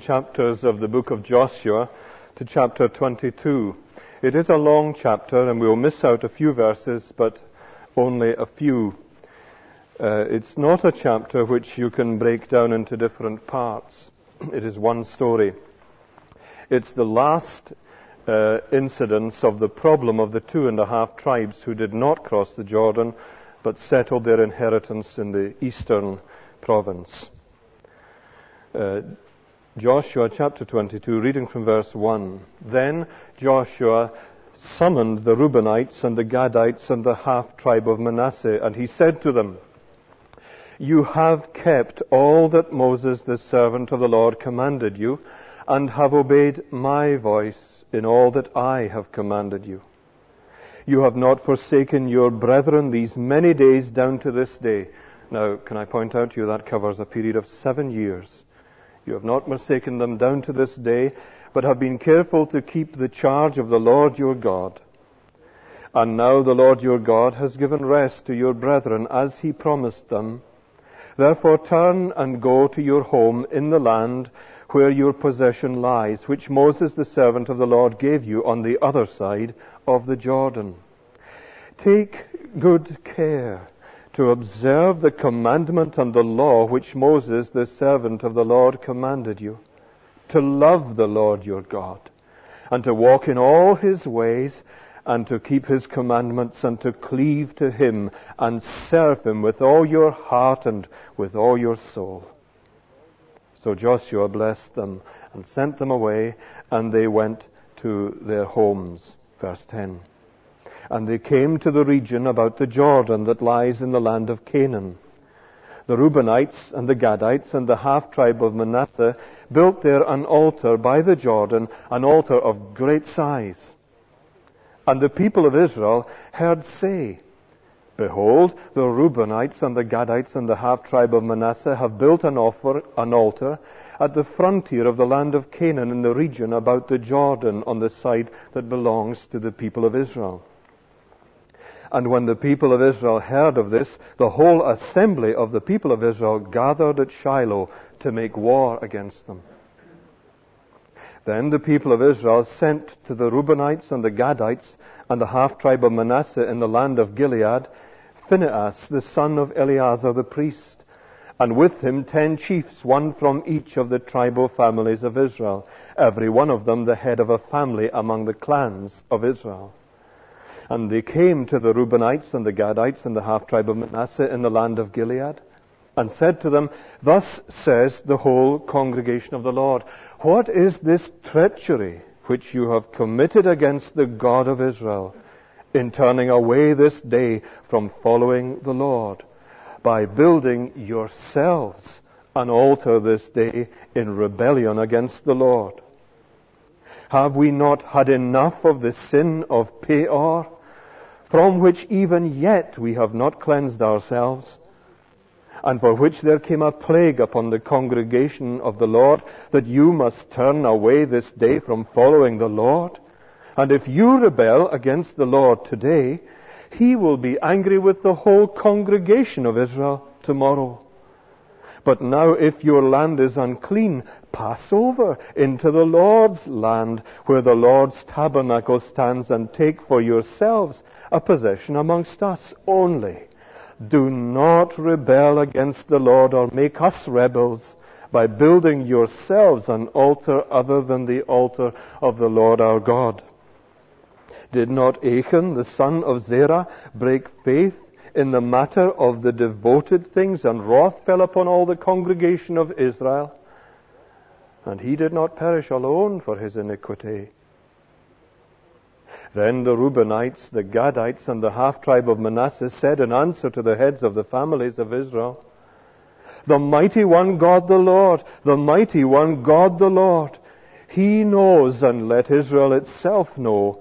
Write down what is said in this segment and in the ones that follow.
chapters of the book of Joshua to chapter 22. It is a long chapter, and we'll miss out a few verses, but only a few. It's not a chapter which you can break down into different parts. It is one story. It's the last incidents of the problem of the 2.5 tribes who did not cross the Jordan, but settled their inheritance in the eastern province. Joshua chapter 22, reading from verse 1. Then Joshua summoned the Reubenites and the Gadites and the half-tribe of Manasseh, and he said to them, "You have kept all that Moses the servant of the Lord commanded you, and have obeyed my voice in all that I have commanded you. You have not forsaken your brethren these many days down to this day." Now, can I point out to you that covers a period of 7 years. "You have not forsaken them down to this day, but have been careful to keep the charge of the Lord your God. And now the Lord your God has given rest to your brethren as he promised them. Therefore turn and go to your home in the land where your possession lies, which Moses the servant of the Lord gave you on the other side of the Jordan. Take good care to observe the commandment and the law which Moses the servant of the Lord commanded you, to love the Lord your God, and to walk in all his ways, and to keep his commandments, and to cleave to him, and serve him with all your heart and with all your soul." So Joshua blessed them and sent them away, and they went to their homes. Verse 10. And they came to the region about the Jordan that lies in the land of Canaan. The Reubenites and the Gadites and the half-tribe of Manasseh built there an altar by the Jordan, an altar of great size. And the people of Israel heard say, "Behold, the Reubenites and the Gadites and the half-tribe of Manasseh have built an altar at the frontier of the land of Canaan in the region about the Jordan on the side that belongs to the people of Israel." And when the people of Israel heard of this, the whole assembly of the people of Israel gathered at Shiloh to make war against them. Then the people of Israel sent to the Reubenites and the Gadites and the half-tribe of Manasseh in the land of Gilead, Phinehas, the son of Eleazar the priest, and with him 10 chiefs, one from each of the tribal families of Israel, every one of them the head of a family among the clans of Israel. And they came to the Reubenites and the Gadites and the half-tribe of Manasseh in the land of Gilead, and said to them, "Thus says the whole congregation of the Lord, what is this treachery which you have committed against the God of Israel in turning away this day from following the Lord by building yourselves an altar this day in rebellion against the Lord? Have we not had enough of the sin of Peor, from which even yet we have not cleansed ourselves? And for which there came a plague upon the congregation of the Lord, that you must turn away this day from following the Lord. And if you rebel against the Lord today, he will be angry with the whole congregation of Israel tomorrow. But now if your land is unclean, pass over into the Lord's land, where the Lord's tabernacle stands, and take for yourselves a possession amongst us only. Do not rebel against the Lord or make us rebels by building yourselves an altar other than the altar of the Lord our God. Did not Achan, the son of Zerah, break faith in the matter of the devoted things, and wrath fell upon all the congregation of Israel? And he did not perish alone for his iniquity." Then the Reubenites, the Gadites, and the half-tribe of Manasseh said in answer to the heads of the families of Israel, "The mighty one God the Lord, the mighty one God the Lord, he knows, and let Israel itself know.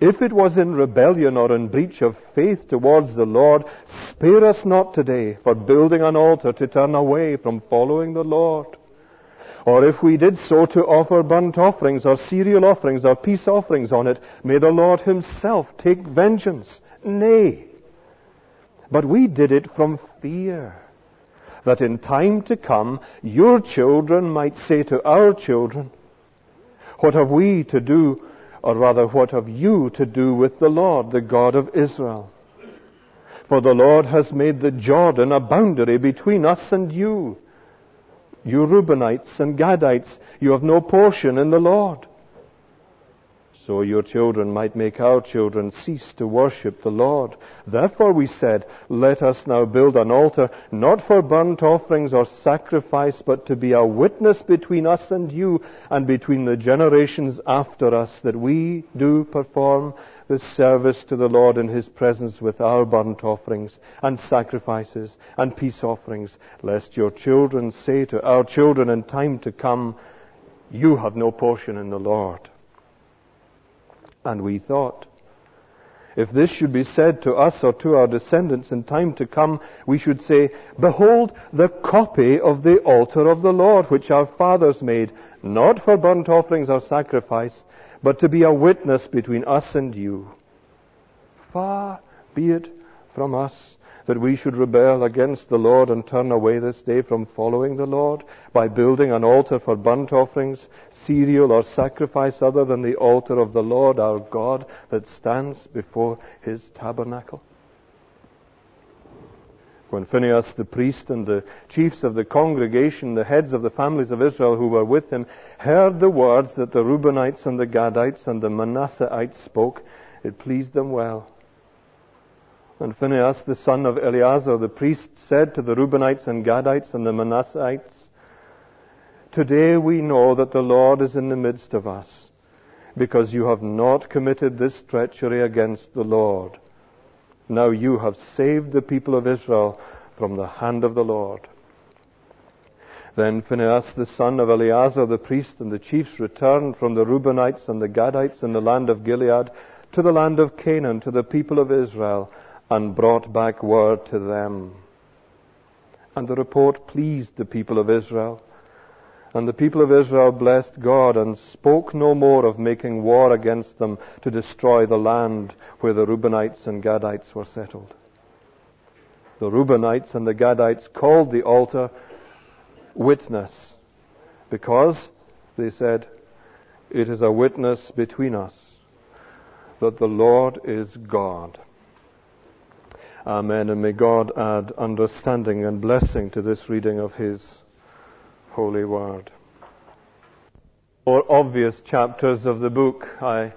If it was in rebellion or in breach of faith towards the Lord, spare us not today for building an altar to turn away from following the Lord. Or if we did so, to offer burnt offerings or cereal offerings or peace offerings on it, may the Lord himself take vengeance. Nay, but we did it from fear, that in time to come your children might say to our children, what have we to do, or rather what have you to do with the Lord, the God of Israel? For the Lord has made the Jordan a boundary between us and you. You Reubenites and Gadites, you have no portion in the Lord. So your children might make our children cease to worship the Lord. Therefore we said, let us now build an altar, not for burnt offerings or sacrifice, but to be a witness between us and you, and between the generations after us, that we do perform the service to the Lord in His presence with our burnt offerings and sacrifices and peace offerings, lest your children say to our children in time to come, you have no portion in the Lord. And we thought, if this should be said to us or to our descendants in time to come, we should say, behold, the copy of the altar of the Lord, which our fathers made, not for burnt offerings or sacrifice, but to be a witness between us and you. Far be it from us that we should rebel against the Lord and turn away this day from following the Lord by building an altar for burnt offerings, cereal or sacrifice other than the altar of the Lord our God that stands before His tabernacle. When Phinehas the priest and the chiefs of the congregation, the heads of the families of Israel who were with him, heard the words that the Reubenites and the Gadites and the Manasseites spoke, it pleased them well. And Phinehas, the son of Eleazar, the priest, said to the Reubenites and Gadites and the Manasseites, today we know that the Lord is in the midst of us, because you have not committed this treachery against the Lord. Now you have saved the people of Israel from the hand of the Lord. Then Phinehas, the son of Eleazar, the priest, and the chiefs returned from the Reubenites and the Gadites in the land of Gilead to the land of Canaan, to the people of Israel, and brought back word to them. And the report pleased the people of Israel. And the people of Israel blessed God and spoke no more of making war against them to destroy the land where the Reubenites and Gadites were settled. The Reubenites and the Gadites called the altar witness, because, they said, it is a witness between us that the Lord is God. Amen, and may God add understanding and blessing to this reading of His holy word. More obvious chapters of the book. I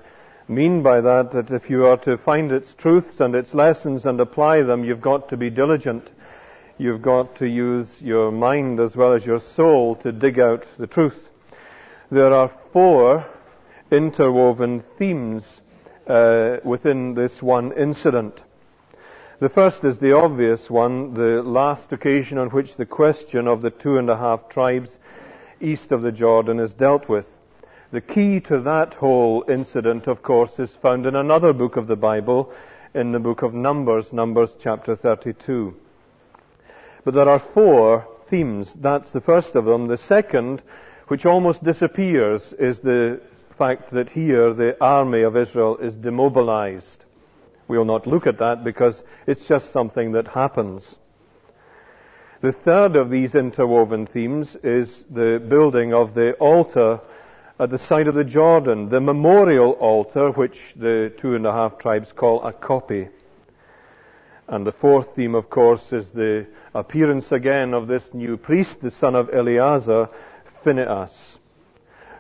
mean by that if you are to find its truths and its lessons and apply them, you've got to be diligent. You've got to use your mind as well as your soul to dig out the truth. There are four interwoven themes within this one incident. The first is the obvious one, the last occasion on which the question of the 2.5 tribes east of the Jordan is dealt with. The key to that whole incident, of course, is found in another book of the Bible, in the book of Numbers, Numbers chapter 32. But there are four themes. That's the first of them. The second, which almost disappears, is the fact that here the army of Israel is demobilized. We'll not look at that because it's just something that happens. The third of these interwoven themes is the building of the altar at the side of the Jordan, the memorial altar, which the 2.5 tribes call a copy. And the fourth theme, of course, is the appearance again of this new priest, the son of Eleazar, Phinehas.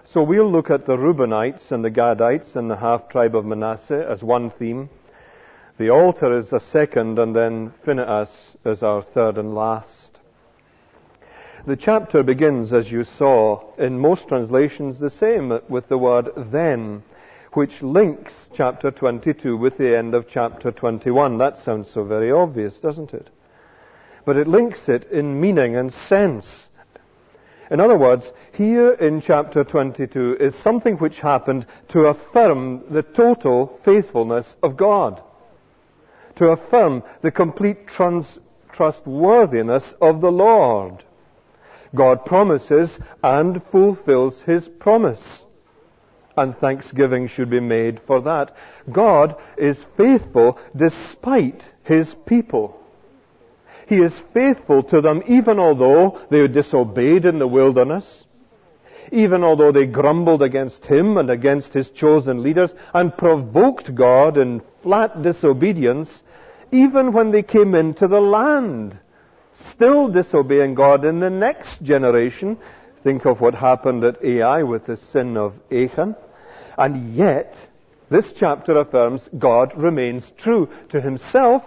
So we'll look at the Reubenites and the Gadites and the half-tribe of Manasseh as one theme. The altar is a second, and then Phinehas is our third and last. The chapter begins, as you saw, in most translations the same, with the word then, which links chapter 22 with the end of chapter 21. That sounds so very obvious, doesn't it? But it links it in meaning and sense. In other words, here in chapter 22 is something which happened to affirm the total faithfulness of God, to affirm the complete trustworthiness of the Lord. God promises and fulfills His promise, and thanksgiving should be made for that. God is faithful despite His people. He is faithful to them, even although they disobeyed in the wilderness, even although they grumbled against him and against his chosen leaders and provoked God in flat disobedience, even when they came into the land, still disobeying God in the next generation. Think of what happened at Ai with the sin of Achan. And yet, this chapter affirms God remains true to himself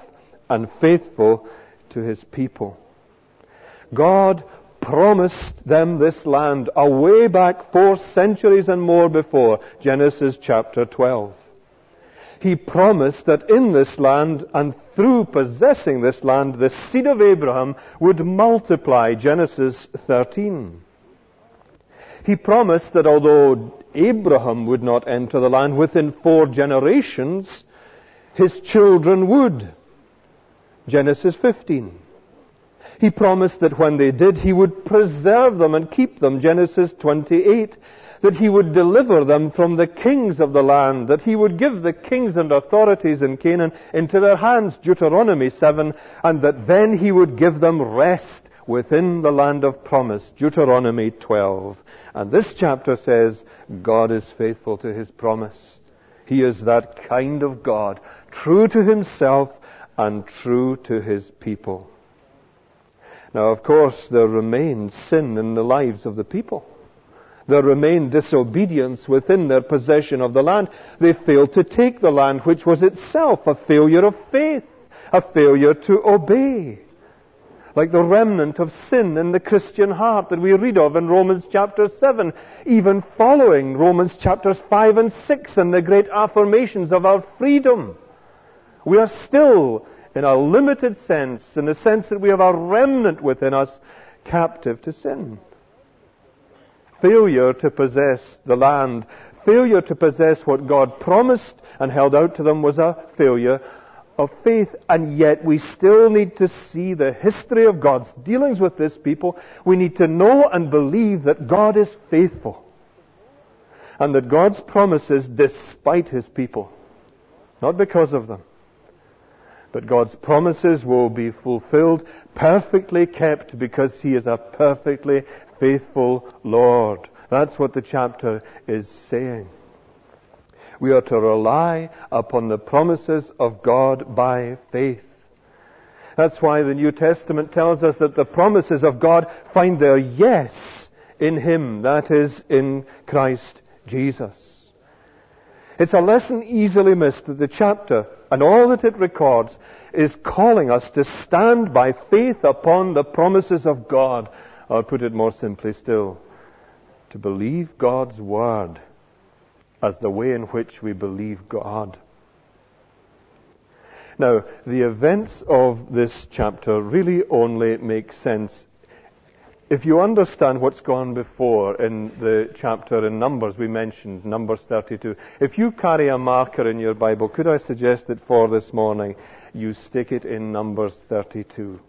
and faithful to his people. God promised them this land a way back 4 centuries and more before, Genesis chapter 12. He promised that in this land and through possessing this land, the seed of Abraham would multiply, Genesis 13. He promised that although Abraham would not enter the land, within 4 generations, his children would, Genesis 15. He promised that when they did, he would preserve them and keep them, Genesis 28. That he would deliver them from the kings of the land, that he would give the kings and authorities in Canaan into their hands, Deuteronomy 7. And that then he would give them rest within the land of promise, Deuteronomy 12. And this chapter says, God is faithful to his promise. He is that kind of God, true to himself and true to his people. Now, of course, there remained sin in the lives of the people. There remained disobedience within their possession of the land. They failed to take the land, which was itself a failure of faith, a failure to obey. Like the remnant of sin in the Christian heart that we read of in Romans chapter 7, even following Romans chapters 5 and 6 and the great affirmations of our freedom. We are still, in a limited sense, in the sense that we have a remnant within us, captive to sin. Failure to possess the land, failure to possess what God promised and held out to them was a failure of faith. And yet we still need to see the history of God's dealings with this people. We need to know and believe that God is faithful and that God's promises despite his people, not because of them. But God's promises will be fulfilled, perfectly kept, because he is a perfectly faithful Lord. That's what the chapter is saying. We are to rely upon the promises of God by faith. That's why the New Testament tells us that the promises of God find their yes in him, that is, in Christ Jesus. It's a lesson easily missed that the chapter and all that it records is calling us to stand by faith upon the promises of God. Or put it more simply still, to believe God's word as the way in which we believe God. Now, the events of this chapter really only make sense if you understand what's gone before in the chapter in Numbers. We mentioned Numbers 32. If you carry a marker in your Bible, could I suggest that for this morning you stick it in Numbers 32?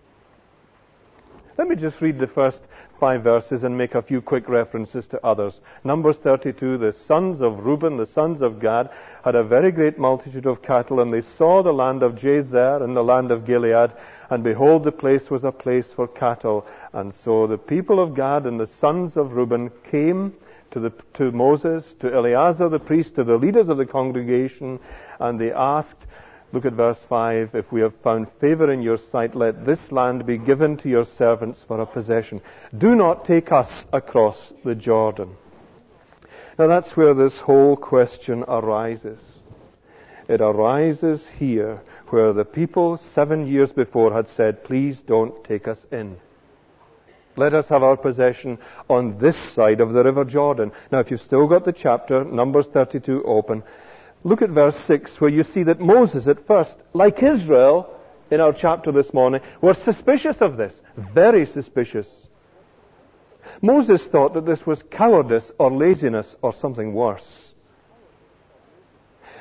Let me just read the first 5 verses and make a few quick references to others. Numbers 32, the sons of Reuben, the sons of Gad, had a very great multitude of cattle, and they saw the land of Jazer and the land of Gilead, and behold, the place was a place for cattle. And so the people of Gad and the sons of Reuben came to Moses, to Eleazar the priest, to the leaders of the congregation, and they asked, look at verse 5, if we have found favor in your sight, let this land be given to your servants for a possession. Do not take us across the Jordan. Now that's where this whole question arises. It arises here, where the people 7 years before had said, please don't take us in. Let us have our possession on this side of the river Jordan. Now if you've still got the chapter, Numbers 32 open, look at verse 6, where you see that Moses at first, like Israel in our chapter this morning, was suspicious of this, very suspicious. Moses thought that this was cowardice or laziness or something worse.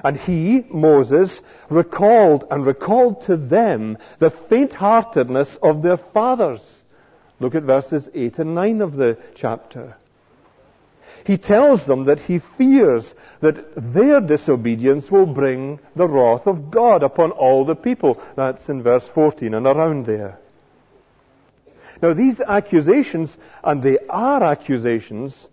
And he, Moses, recalled to them the faint-heartedness of their fathers. Look at verses 8 and 9 of the chapter. He tells them that he fears that their disobedience will bring the wrath of God upon all the people. That's in verse 14 and around there. Now these accusations, and they are accusations,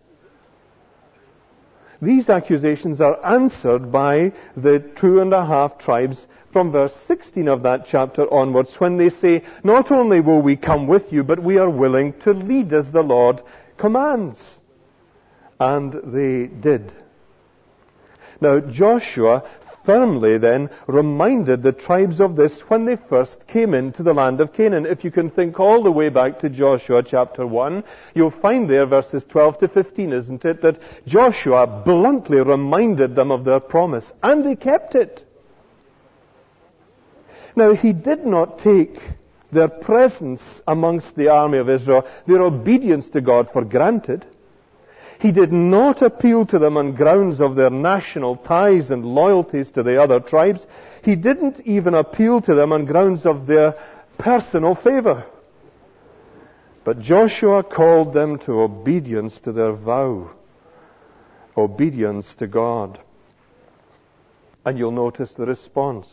these accusations are answered by the 2½ tribes from verse 16 of that chapter onwards, when they say, not only will we come with you, but we are willing to lead as the Lord commands. And they did. Now Joshua firmly then reminded the tribes of this when they first came into the land of Canaan. If you can think all the way back to Joshua chapter 1, you'll find there verses 12 to 15, isn't it, that Joshua bluntly reminded them of their promise, and they kept it. Now, he did not take their presence amongst the army of Israel, their obedience to God, for granted. He did not appeal to them on grounds of their national ties and loyalties to the other tribes. He didn't even appeal to them on grounds of their personal favor. But Joshua called them to obedience to their vow, obedience to God. And you'll notice the response.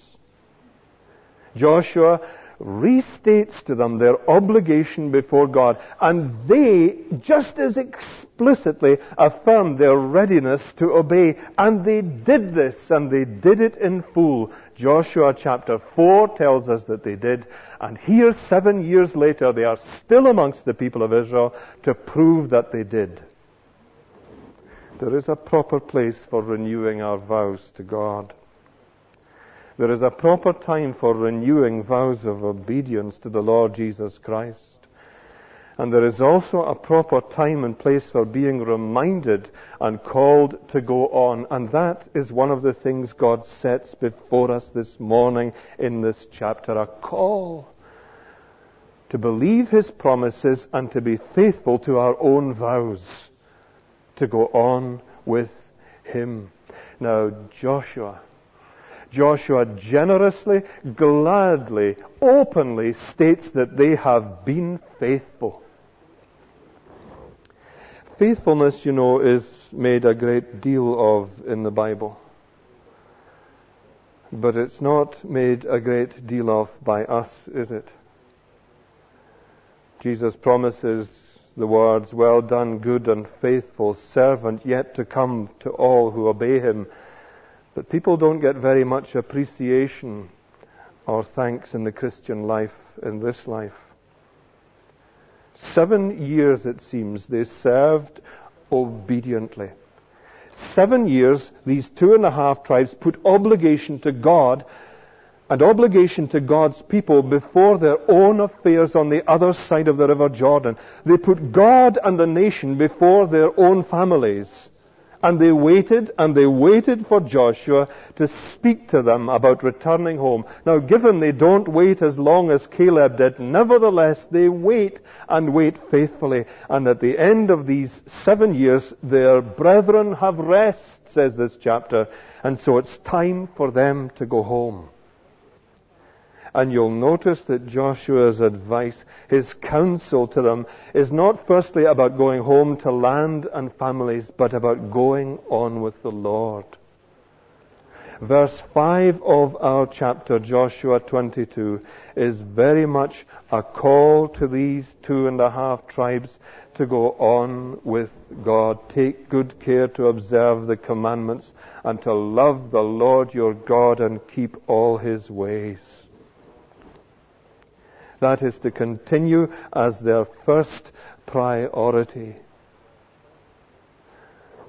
Joshua restates to them their obligation before God, and they just as explicitly affirmed their readiness to obey, and they did this, and they did it in full. Joshua chapter 4 tells us that they did, and here 7 years later they are still amongst the people of Israel to prove that they did. There is a proper place for renewing our vows to God. There is a proper time for renewing vows of obedience to the Lord Jesus Christ. And there is also a proper time and place for being reminded and called to go on. And that is one of the things God sets before us this morning in this chapter, a call to believe His promises and to be faithful to our own vows, to go on with Him. Now, Joshua generously, gladly, openly states that they have been faithful. Faithfulness, you know, is made a great deal of in the Bible. But it's not made a great deal of by us, is it? Jesus promises the words, "Well done, good and faithful servant, yet to come to all who obey Him." But people don't get very much appreciation or thanks in the Christian life, in this life. 7 years, it seems, they served obediently. 7 years, these 2½ tribes put obligation to God and obligation to God's people before their own affairs on the other side of the river Jordan. They put God and the nation before their own families. And they waited for Joshua to speak to them about returning home. Now, given they don't wait as long as Caleb did, nevertheless, they wait and wait faithfully. And at the end of these 7 years, their brethren have rest, says this chapter. And so it's time for them to go home. And you'll notice that Joshua's advice, his counsel to them, is not firstly about going home to land and families, but about going on with the Lord. Verse 5 of our chapter, Joshua 22, is very much a call to these 2½ tribes to go on with God. Take good care to observe the commandments and to love the Lord your God and keep all His ways. That is to continue as their first priority.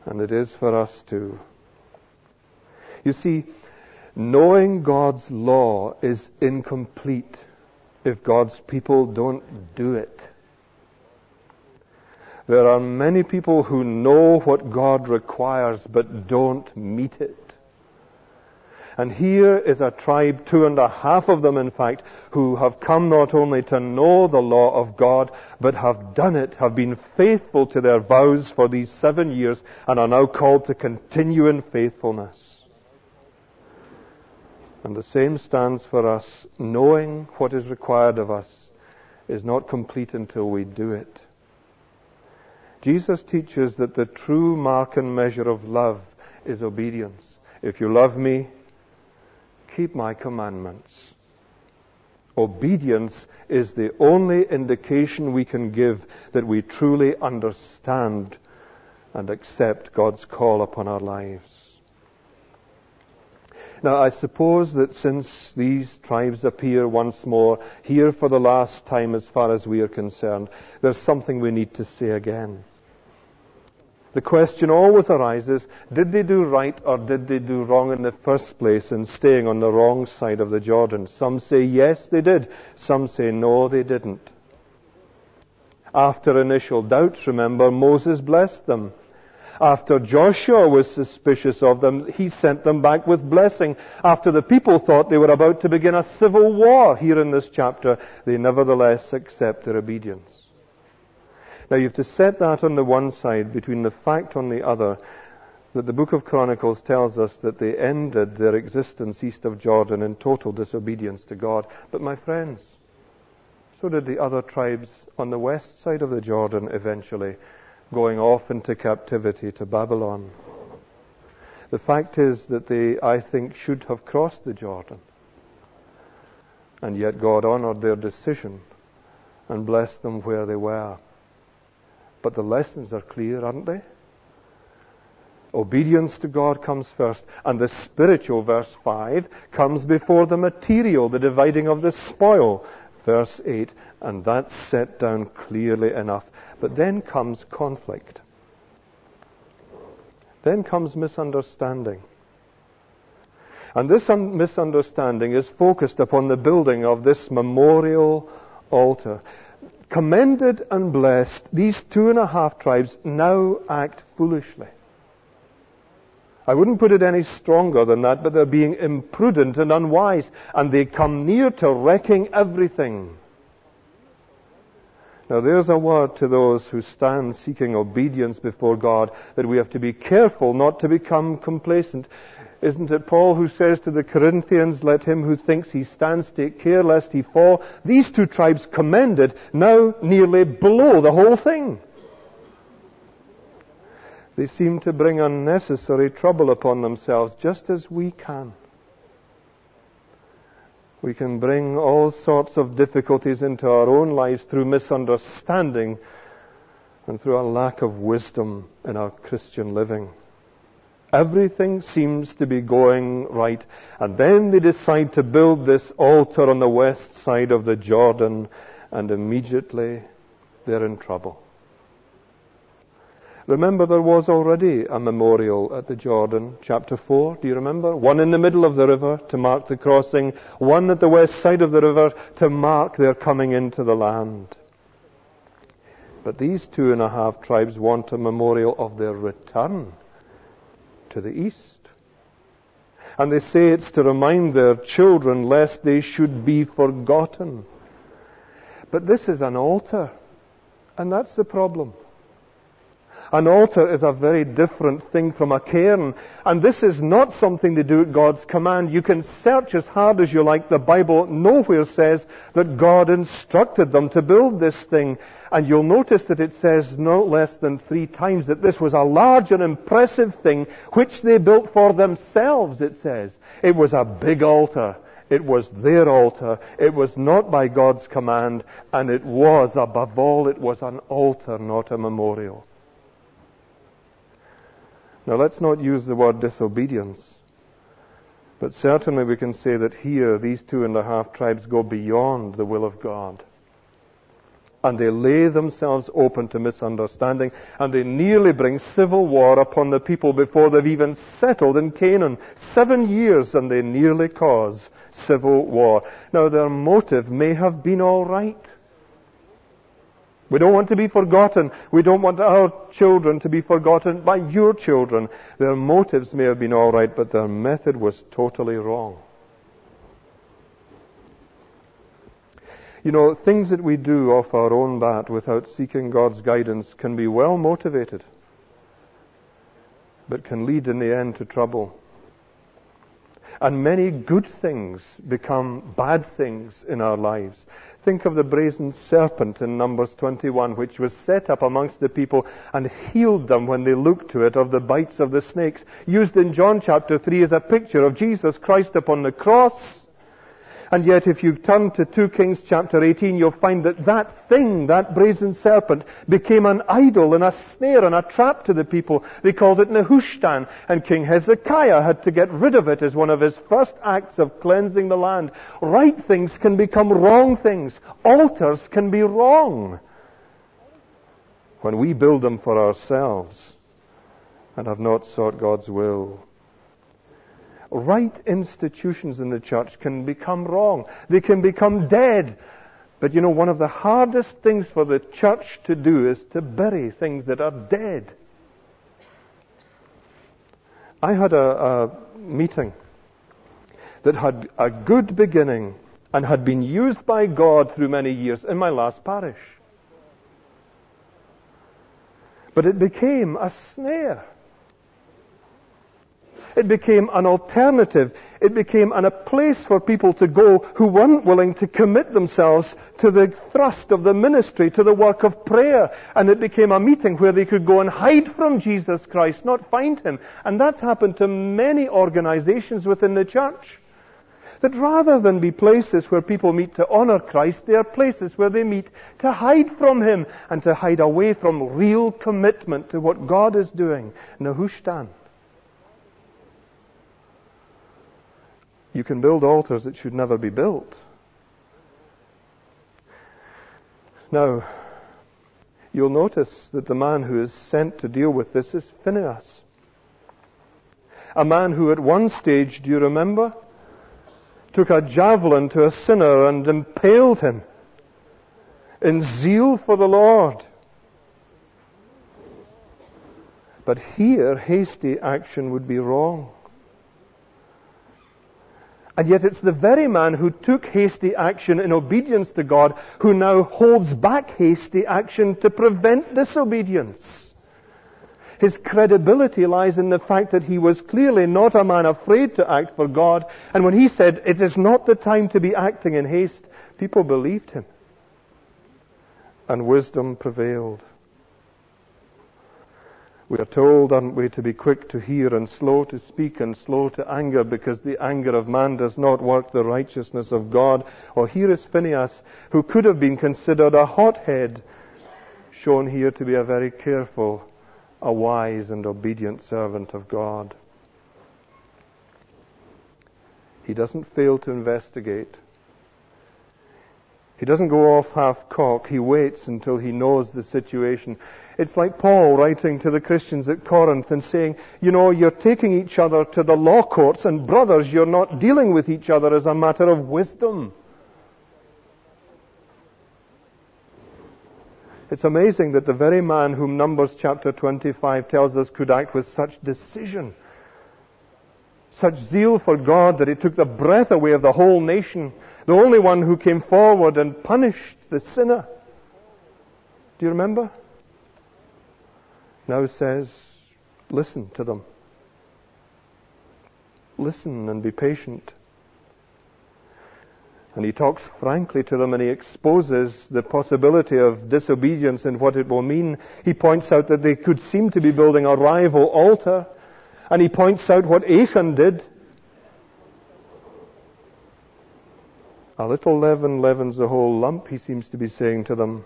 And it is for us too. You see, knowing God's law is incomplete if God's people don't do it. There are many people who know what God requires but don't meet it. And here is a tribe, 2½ of them in fact, who have come not only to know the law of God, but have done it, have been faithful to their vows for these 7 years, and are now called to continue in faithfulness. And the same stands for us. Knowing what is required of us is not complete until we do it. Jesus teaches that the true mark and measure of love is obedience. If you love me, keep my commandments. obedience is the only indication we can give that we truly understand and accept God's call upon our lives. Now, I suppose that since these tribes appear once more here for the last time as far as we are concerned, there's something we need to say again. The question always arises, did they do right or did they do wrong in the first place in staying on the wrong side of the Jordan? Some say yes, they did. Some say no, they didn't. After initial doubts, remember, Moses blessed them. After Joshua was suspicious of them, he sent them back with blessing. After the people thought they were about to begin a civil war here in this chapter, they nevertheless accept their obedience. Now, you have to set that on the one side between the fact on the other that the book of Chronicles tells us that they ended their existence east of Jordan in total disobedience to God. But my friends, so did the other tribes on the west side of the Jordan eventually, going off into captivity to Babylon. The fact is that they, I think, should have crossed the Jordan. And yet God honored their decision and blessed them where they were. But the lessons are clear, aren't they? Obedience to God comes first. And the spiritual, verse 5, comes before the material, the dividing of the spoil, verse 8. And that's set down clearly enough. But then comes conflict. Then comes misunderstanding. And this misunderstanding is focused upon the building of this memorial altar. Commended and blessed, these 2.5 tribes now act foolishly. I wouldn't put it any stronger than that, but they're being imprudent and unwise, and they come near to wrecking everything. Now, there's a word to those who stand seeking obedience before God, that we have to be careful not to become complacent. Isn't it Paul who says to the Corinthians, let him who thinks he stands take care lest he fall? These 2 tribes commended, now nearly below the whole thing. They seem to bring unnecessary trouble upon themselves, just as we can. We can bring all sorts of difficulties into our own lives through misunderstanding and through a lack of wisdom in our Christian living. Everything seems to be going right. And then they decide to build this altar on the west side of the Jordan, and immediately they're in trouble. Remember, there was already a memorial at the Jordan, chapter 4, do you remember? One in the middle of the river to mark the crossing, one at the west side of the river to mark their coming into the land. But these 2.5 tribes want a memorial of their return to the east. And they say it's to remind their children lest they should be forgotten. But this is an altar, and that's the problem. An altar is a very different thing from a cairn, and this is not something they do at God's command. You can search as hard as you like. The Bible nowhere says that God instructed them to build this thing. And you'll notice that it says no less than 3 times that this was a large and impressive thing which they built for themselves, it says. It was a big altar. It was their altar. It was not by God's command, and it was, above all, it was an altar, not a memorial. Now, let's not use the word disobedience, but certainly we can say that here these 2.5 tribes go beyond the will of God. And they lay themselves open to misunderstanding, and they nearly bring civil war upon the people before they've even settled in Canaan. 7 years, and they nearly cause civil war. Now, their motive may have been all right. We don't want to be forgotten. We don't want our children to be forgotten by your children. Their motives may have been all right, but their method was totally wrong. You know, things that we do off our own bat without seeking God's guidance can be well motivated, but can lead in the end to trouble. And many good things become bad things in our lives. Think of the brazen serpent in Numbers 21, which was set up amongst the people and healed them when they looked to it of the bites of the snakes, used in John chapter 3 as a picture of Jesus Christ upon the cross. And yet if you turn to 2 Kings chapter 18, you'll find that that thing, that brazen serpent, became an idol and a snare and a trap to the people. They called it Nehushtan, and King Hezekiah had to get rid of it as one of his first acts of cleansing the land. Right things can become wrong things. Altars can be wrong when we build them for ourselves and have not sought God's will. Right institutions in the church can become wrong. They can become dead. But you know, one of the hardest things for the church to do is to bury things that are dead. I had a meeting that had a good beginning and had been used by God through many years in my last parish. But it became a snare. It became an alternative. It became a place for people to go who weren't willing to commit themselves to the thrust of the ministry, to the work of prayer. And it became a meeting where they could go and hide from Jesus Christ, not find Him. And that's happened to many organizations within the church. That rather than be places where people meet to honor Christ, they are places where they meet to hide from Him and to hide away from real commitment to what God is doing. Nehushtan. You can build altars that should never be built. Now, you'll notice that the man who is sent to deal with this is Phinehas. A man who at one stage, do you remember, took a javelin to a sinner and impaled him in zeal for the Lord. But here, hasty action would be wrong. And yet it's the very man who took hasty action in obedience to God who now holds back hasty action to prevent disobedience. His credibility lies in the fact that he was clearly not a man afraid to act for God. And when he said, it is not the time to be acting in haste, people believed him. And wisdom prevailed. We are told, aren't we, to be quick to hear and slow to speak and slow to anger, because the anger of man does not work the righteousness of God. Or here is Phinehas, who could have been considered a hothead, shown here to be a very careful, a wise and obedient servant of God. He doesn't fail to investigate. He doesn't go off half-cock. He waits until he knows the situation. It's like Paul writing to the Christians at Corinth and saying, you know, you're taking each other to the law courts, and brothers, you're not dealing with each other as a matter of wisdom. It's amazing that the very man whom Numbers chapter 25 tells us could act with such decision, such zeal for God that it took the breath away of the whole nation, the only one who came forward and punished the sinner. Do you remember? Now says, listen to them. Listen and be patient. And he talks frankly to them, and he exposes the possibility of disobedience and what it will mean. He points out that they could seem to be building a rival altar, and he points out what Achan did. A little leaven leavens the whole lump, he seems to be saying to them.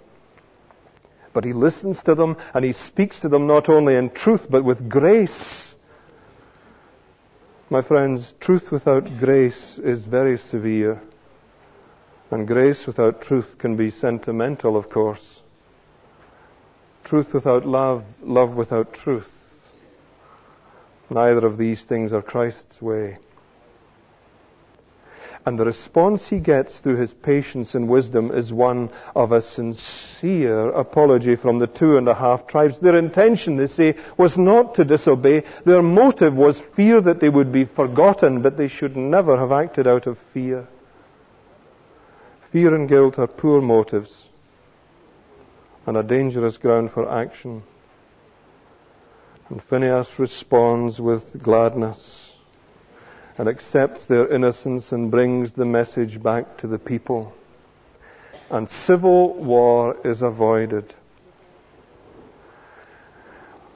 But he listens to them, and he speaks to them not only in truth, but with grace. My friends, truth without grace is very severe. And grace without truth can be sentimental, of course. Truth without love, love without truth. Neither of these things are Christ's way. And the response he gets through his patience and wisdom is one of a sincere apology from the 2.5 tribes. Their intention, they say, was not to disobey. Their motive was fear that they would be forgotten, but they should never have acted out of fear. Fear and guilt are poor motives and a dangerous ground for action. And Phinehas responds with gladness and accepts their innocence and brings the message back to the people. And civil war is avoided.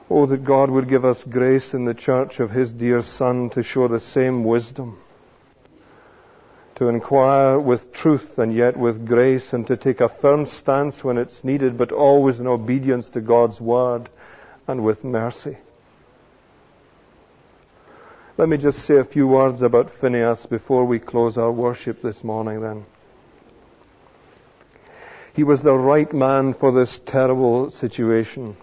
Oh, that God would give us grace in the church of His dear Son to show the same wisdom, to inquire with truth and yet with grace, and to take a firm stance when it's needed, but always in obedience to God's word and with mercy. Let me just say a few words about Phinehas before we close our worship this morning then. He was the right man for this terrible situation,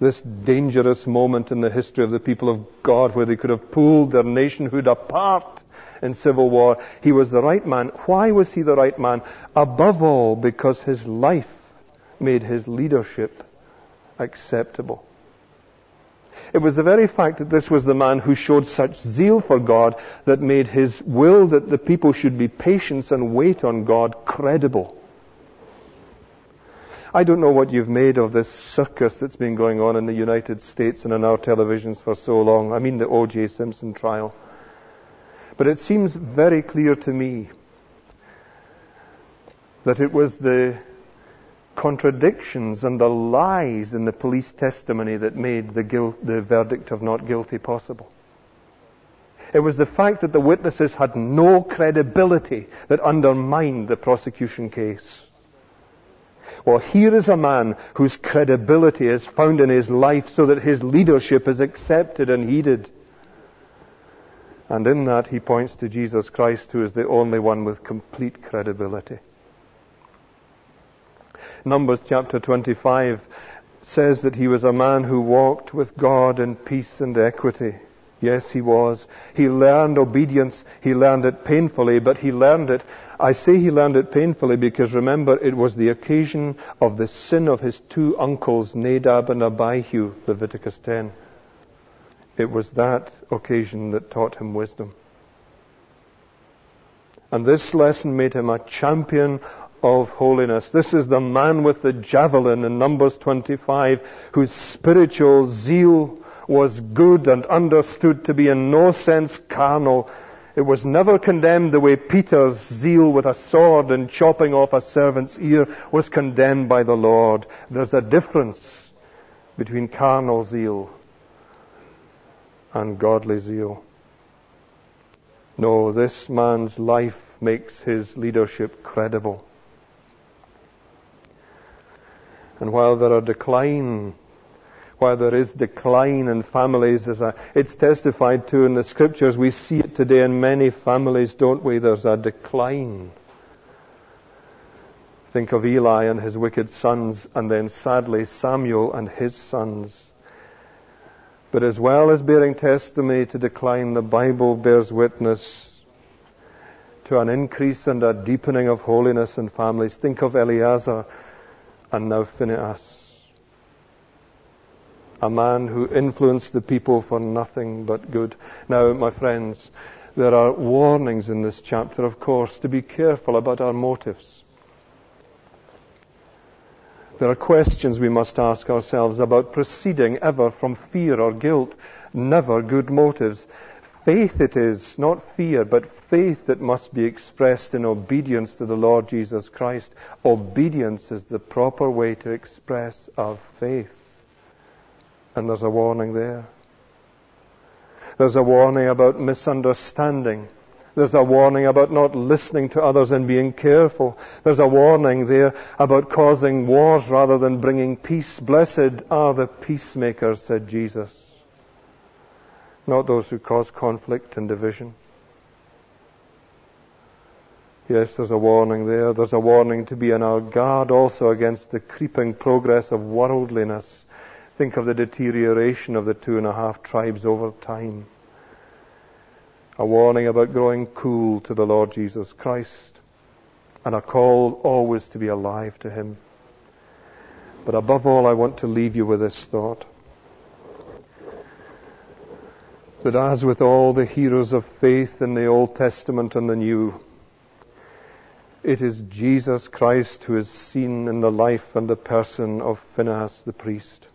this dangerous moment in the history of the people of God where they could have pulled their nationhood apart in civil war. He was the right man. Why was he the right man? Above all, because his life made his leadership acceptable. It was the very fact that this was the man who showed such zeal for God that made his will that the people should be patient and wait on God credible. I don't know what you've made of this circus that's been going on in the United States and on our televisions for so long. I mean the O.J. Simpson trial. But it seems very clear to me that it was the contradictions and the lies in the police testimony that made the verdict of not guilty possible. It was the fact that the witnesses had no credibility that undermined the prosecution case. Well, here is a man whose credibility is found in his life so that his leadership is accepted and heeded. And in that he points to Jesus Christ, who is the only one with complete credibility. Numbers chapter 25 says that he was a man who walked with God in peace and equity. Yes, he was. He learned obedience. He learned it painfully, but he learned it. I say he learned it painfully because, remember, it was the occasion of the sin of his two uncles, Nadab and Abihu, Leviticus 10. It was that occasion that taught him wisdom. And this lesson made him a champion of holiness. This is the man with the javelin in Numbers 25, whose spiritual zeal was good and understood to be in no sense carnal. It was never condemned the way Peter's zeal with a sword and chopping off a servant's ear was condemned by the Lord. There's a difference between carnal zeal and godly zeal. No, this man's life makes his leadership credible. And while there is decline in families, it's testified to in the Scriptures. We see it today in many families, don't we? There's a decline. Think of Eli and his wicked sons, and then sadly Samuel and his sons. But as well as bearing testimony to decline, the Bible bears witness to an increase and a deepening of holiness in families. Think of Eleazar and now Phinehas. A man who influenced the people for nothing but good. Now, my friends, there are warnings in this chapter, of course, to be careful about our motives. There are questions we must ask ourselves about proceeding ever from fear or guilt. Never good motives. Faith it is, not fear, but faith that must be expressed in obedience to the Lord Jesus Christ. Obedience is the proper way to express our faith. And there's a warning there. There's a warning about misunderstanding. There's a warning about not listening to others and being careful. There's a warning there about causing wars rather than bringing peace. Blessed are the peacemakers, said Jesus. Not those who cause conflict and division. Yes, there's a warning there. There's a warning to be on our guard also against the creeping progress of worldliness. Think of the deterioration of the 2.5 tribes over time. A warning about growing cool to the Lord Jesus Christ, and a call always to be alive to Him. But above all, I want to leave you with this thought, that as with all the heroes of faith in the Old Testament and the New, it is Jesus Christ who is seen in the life and the person of Phinehas the priest.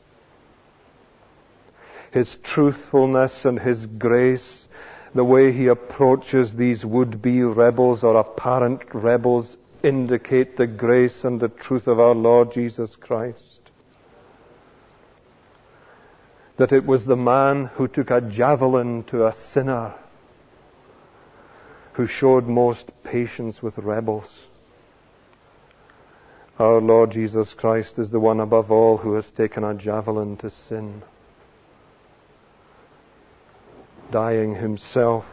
His truthfulness and His grace, the way He approaches these would-be rebels or apparent rebels, indicate the grace and the truth of our Lord Jesus Christ. That it was the man who took a javelin to a sinner who showed most patience with rebels. Our Lord Jesus Christ is the one above all who has taken a javelin to sin, dying himself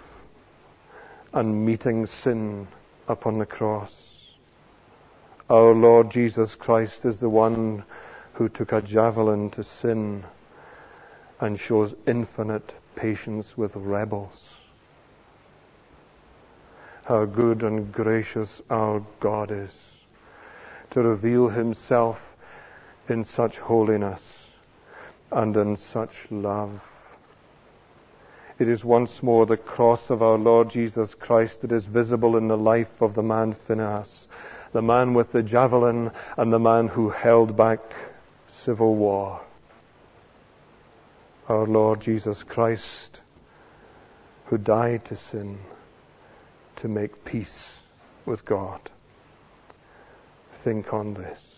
and meeting sin upon the cross. Our Lord Jesus Christ is the one who took a javelin to sin and shows infinite patience with rebels. How good and gracious our God is to reveal himself in such holiness and in such love. It is once more the cross of our Lord Jesus Christ that is visible in the life of the man Phinehas, the man with the javelin and the man who held back civil war. Our Lord Jesus Christ, who died to sin to make peace with God. Think on this.